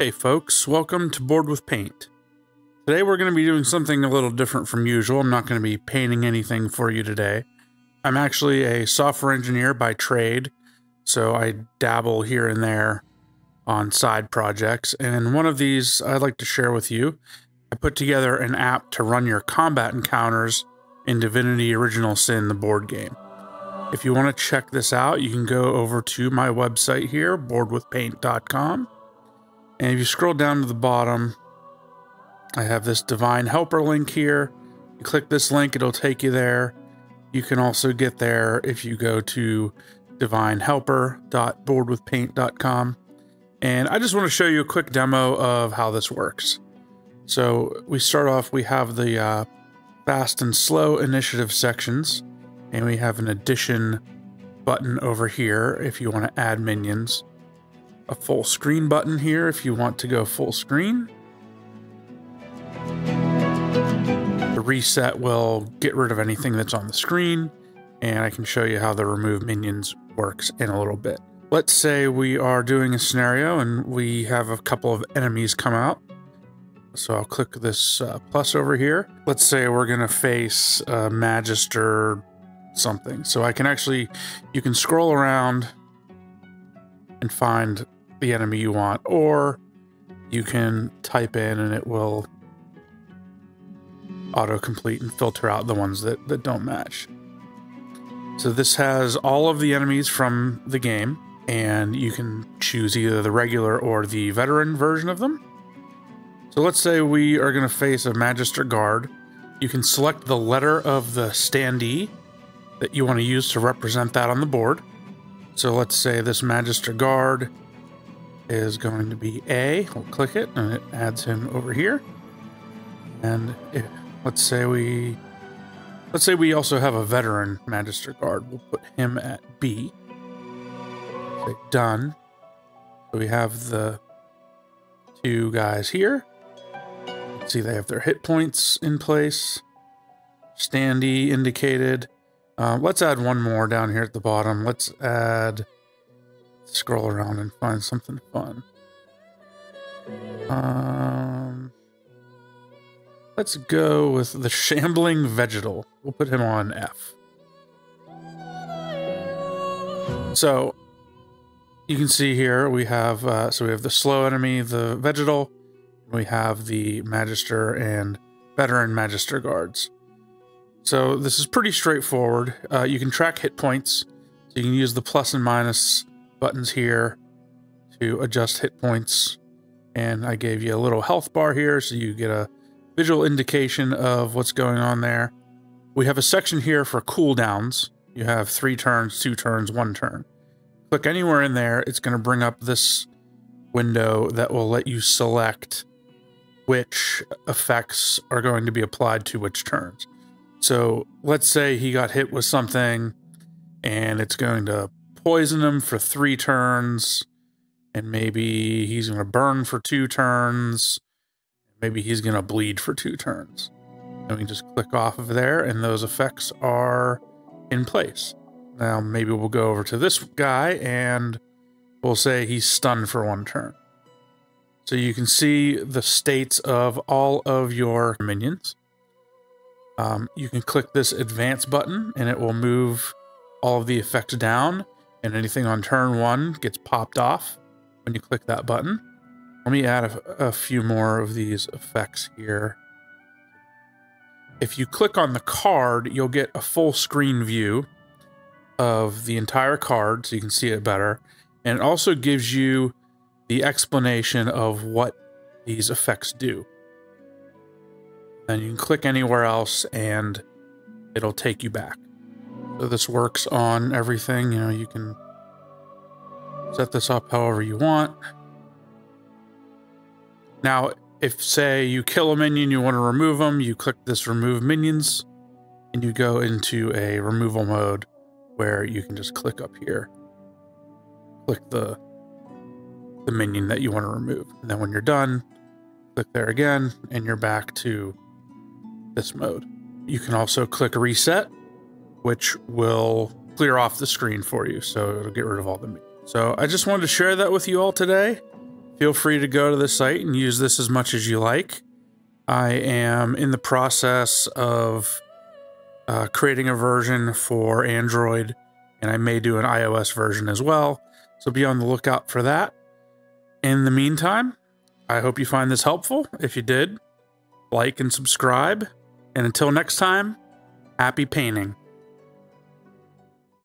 Hey folks, welcome to Board with Paint. Today we're going to be doing something a little different from usual. I'm not going to be painting anything for you today. I'm actually a software engineer by trade, so I dabble here and there on side projects. And in one of these I'd like to share with you, I put together an app to run your combat encounters in Divinity Original Sin, the board game. If you want to check this out, you can go over to my website here, boardwithpaint.com. And if you scroll down to the bottom, I have this Divine Helper link here. You click this link, it'll take you there. You can also get there if you go to divinehelper.boardwithpaint.com. And I just want to show you a quick demo of how this works. So we start off, we have the fast and slow initiative sections, and we have an addition button over here if you want to add minions. A full screen button here if you want to go full screen. The reset will get rid of anything that's on the screen, and I can show you how the remove minions works in a little bit. Let's say we are doing a scenario and we have a couple of enemies come out. So I'll click this plus over here. Let's say we're gonna face Magister something. So I can actually, you can scroll around and find the enemy you want, or you can type in and it will autocomplete and filter out the ones that don't match. So this has all of the enemies from the game, and you can choose either the regular or the veteran version of them. So let's say we are going to face a Magister Guard. You can select the letter of the standee that you want to use to represent that on the board. So let's say this Magister Guard is going to be A. We'll click it and it adds him over here. And if, let's say we also have a veteran Magister Guard. We'll put him at B. Say done. So we have the two guys here. See, they have their hit points in place. Standee indicated. Let's add one more down here at the bottom. Let's add, scroll around and find something fun. Let's go with the shambling vegetal. We'll put him on F. So you can see here we have, so we have the slow enemy, the vegetal. We have the Magister and veteran Magister guards. So this is pretty straightforward. You can track hit points. So you can use the plus and minus buttons here to adjust hit points. And I gave you a little health bar here so you get a visual indication of what's going on there. We have a section here for cooldowns. You have 3 turns, 2 turns, 1 turn. Click anywhere in there. It's going to bring up this window that will let you select which effects are going to be applied to which turns. So let's say he got hit with something and it's going to poison him for 3 turns, and maybe he's going to burn for 2 turns. Maybe he's going to bleed for 2 turns. And we can just click off of there and those effects are in place. Now maybe we'll go over to this guy and we'll say he's stunned for 1 turn. So you can see the states of all of your minions. You can click this advance button and it will move all of the effects down, and anything on turn 1 gets popped off when you click that button. Let me add a few more of these effects here. If you click on the card, you'll get a full screen view of the entire card so you can see it better. And it also gives you the explanation of what these effects do. And you can click anywhere else and it'll take you back. So this works on everything. You know, you can set this up however you want. Now, if say you kill a minion, you want to remove them, you click this remove minions and you go into a removal mode where you can just click up here, click the minion that you want to remove. And then when you're done, click there again and you're back to this mode. You can also click reset, which will clear off the screen for you. So it'll get rid of all the minions. So I just wanted to share that with you all today. Feel free to go to the site and use this as much as you like. I am in the process of creating a version for Android, and I may do an iOS version as well, so be on the lookout for that. In the meantime, I hope you find this helpful. If you did, like and subscribe, and until next time, happy painting.